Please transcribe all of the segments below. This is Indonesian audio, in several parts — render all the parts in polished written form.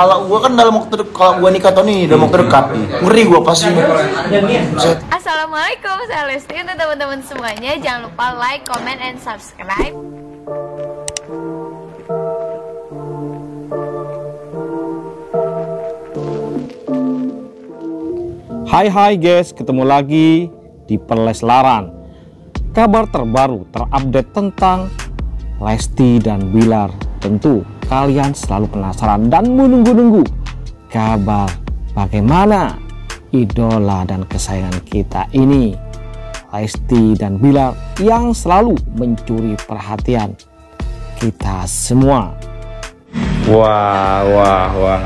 kalau gue kan dalam waktu dekat, kalau gue nikah tahun ini dalam waktu dekat, ngeri gue pasti. Assalamualaikum, saya Lesti untuk teman-teman semuanya. Jangan lupa like, comment, and subscribe. Hai guys, ketemu lagi di Perleslaran. Kabar terbaru terupdate tentang Lesti dan Billar. Tentu kalian selalu penasaran dan menunggu-nunggu kabar bagaimana idola dan kesayangan kita ini, Lesti dan Billar, yang selalu mencuri perhatian kita semua. Wah.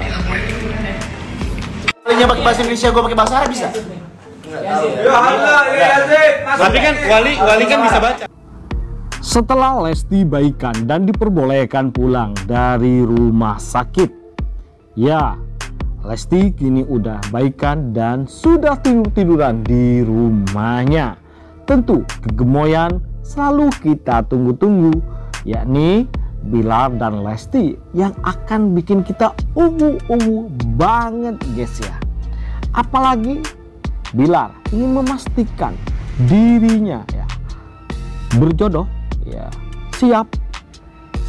Kalian pakai bahasa Indonesia, gue pakai bahasa Arab bisa? Tapi kan wali kan bisa baca. Setelah Lesti baikan dan diperbolehkan pulang dari rumah sakit, ya Lesti kini udah baikan dan sudah tidur-tiduran di rumahnya. Tentu kegemoyan selalu kita tunggu-tunggu, yakni Billar dan Lesti yang akan bikin kita uwu-uwu banget guys ya. Apalagi Billar ingin memastikan dirinya ya berjodoh ya siap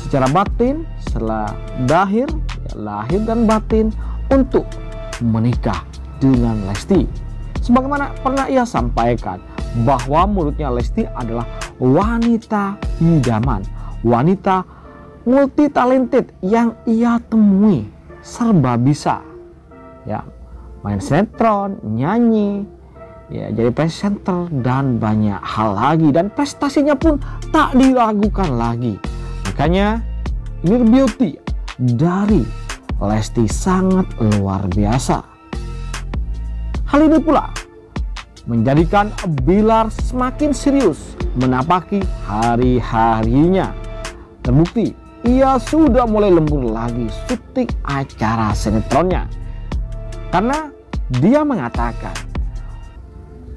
secara batin, setelah lahir dan batin untuk menikah dengan Lesti. Sebagaimana pernah ia sampaikan bahwa menurutnya Lesti adalah wanita idaman, wanita multi talented yang ia temui, serba bisa ya, main sinetron, nyanyi ya, jadi presenter dan banyak hal lagi, dan prestasinya pun tak diragukan lagi. Makanya inner beauty dari Lesti sangat luar biasa. Hal ini pula menjadikan Billar semakin serius menapaki hari-harinya. Terbukti ia sudah mulai lembur lagi syuting acara sinetronnya, karena dia mengatakan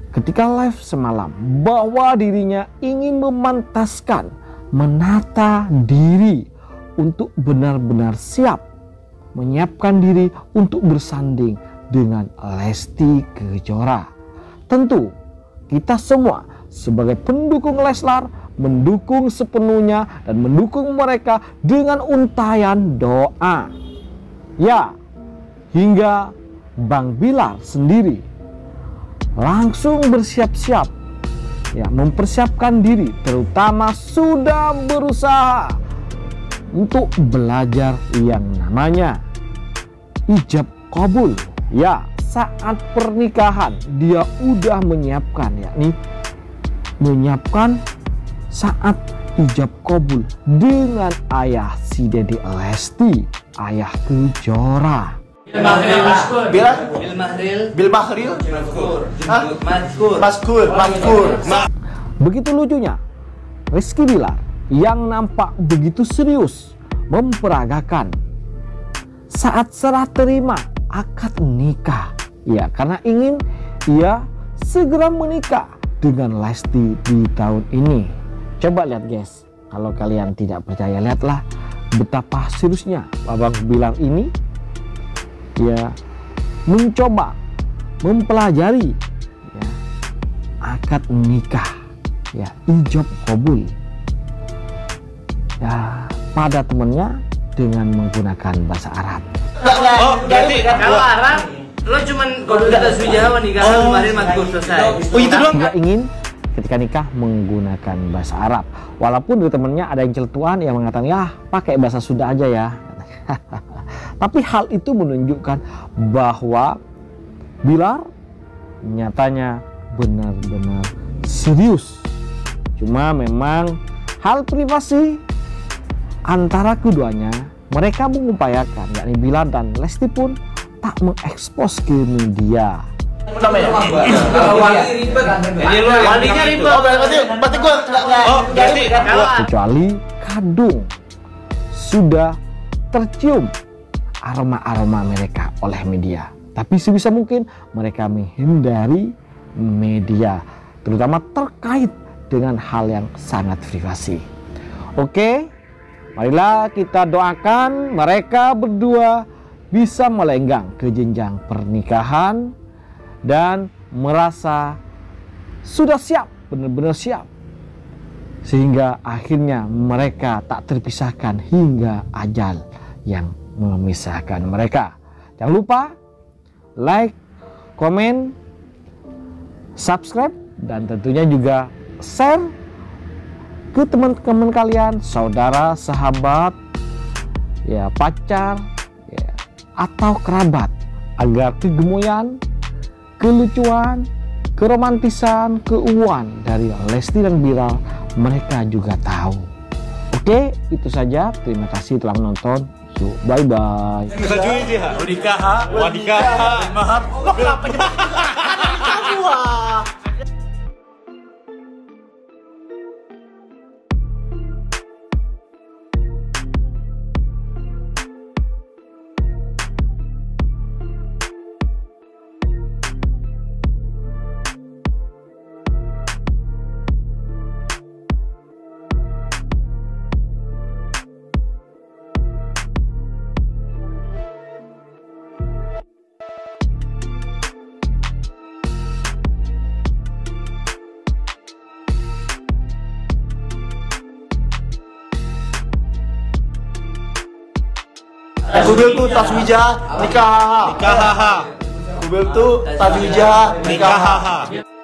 ketika live semalam bahwa dirinya ingin memantaskan, menata diri untuk benar-benar siap, menyiapkan diri untuk bersanding dengan Lesti Kejora. Tentu kita semua sebagai pendukung Leslar mendukung sepenuhnya dan mendukung mereka dengan untayan doa. Ya, hingga Bang Billar sendiri langsung bersiap-siap ya, mempersiapkan diri, terutama sudah berusaha untuk belajar yang namanya ijab qobul. Ya, saat pernikahan dia udah menyiapkan, yakni menyiapkan saat ijab qobul dengan ayah si Deddy Lesti, ayah Kejora. Bilmahril, Maskur. Begitu lucunya Rizky Billar yang nampak begitu serius memperagakan saat serah terima akad nikah ya, karena ingin ia segera menikah dengan Lesti di tahun ini. Coba lihat guys, kalau kalian tidak percaya lihatlah betapa seriusnya Abang Billar ini ya, mencoba mempelajari ya, akad nikah ya, ijab qobul ya, pada temennya dengan menggunakan bahasa Arab. Oh, berarti kalau Arab lo cuman kata sujawa nih, karena kemarin Maskur selesai. Oh, itu doang. Nggak ingin ketika nikah menggunakan bahasa Arab, walaupun dari temennya ada yang celtuan yang mengatakan ya pakai bahasa Sunda aja ya. Tapi hal itu menunjukkan bahwa Billar nyatanya benar-benar serius. Cuma memang hal privasi antara keduanya mereka mengupayakan, yakni Billar dan Lesti pun tak mengekspos ke media. Kecuali kadung sudah tercium aroma-aroma mereka oleh media, tapi sebisa mungkin mereka menghindari media, terutama terkait dengan hal yang sangat privasi. Oke, marilah kita doakan mereka berdua bisa melenggang ke jenjang pernikahan dan merasa sudah siap, benar-benar siap. Sehingga akhirnya mereka tak terpisahkan hingga ajal yang memisahkan mereka. Jangan lupa like, komen, subscribe, dan tentunya juga share ke teman-teman kalian, saudara, sahabat, ya pacar, ya, atau kerabat, agar kegemoyan, kelucuan, keromantisan, keuuan dari Lesti dan Billar mereka juga tahu. Oke, itu saja. Terima kasih telah menonton. Yuk, bye-bye. Maaf. Kubel tuh taswijah nikah. Kubel tuh taswijah nikah.